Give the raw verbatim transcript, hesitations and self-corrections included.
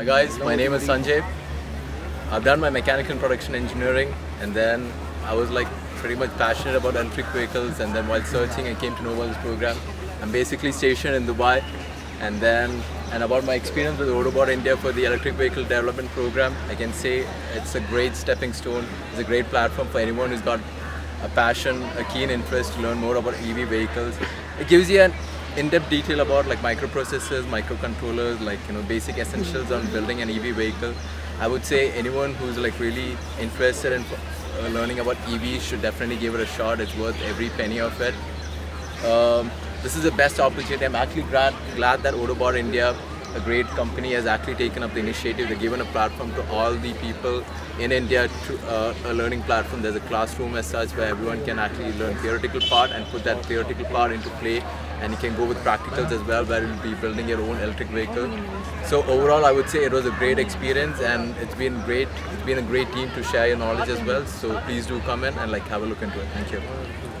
Hi guys, my name is Sanjay. I've done my mechanical and production engineering, and then I was like pretty much passionate about electric vehicles, and then while searching I came to know about this program. I'm basically stationed in Dubai, and then and about my experience with Autobot India for the electric vehicle development program, I can say it's a great stepping stone, it's a great platform for anyone who's got a passion, a keen interest to learn more about E V vehicles. It gives you an in-depth detail about like microprocessors, microcontrollers, like you know basic essentials on building an E V vehicle. I would say anyone who's like really interested in uh, learning about E Vs should definitely give it a shot. It's worth every penny of it. Um, this is the best opportunity. I'm actually glad, glad that Autobot India, a great company, has actually taken up the initiative. They've given a platform to all the people in India, to, uh, a learning platform. There's a classroom as such where everyone can actually learn theoretical part and put that theoretical part into play, and you can go with practicals as well where you'll be building your own electric vehicle. So overall I would say it was a great experience, and it's been great. It's been a great team to share your knowledge as well. So please do come in and like have a look into it. Thank you.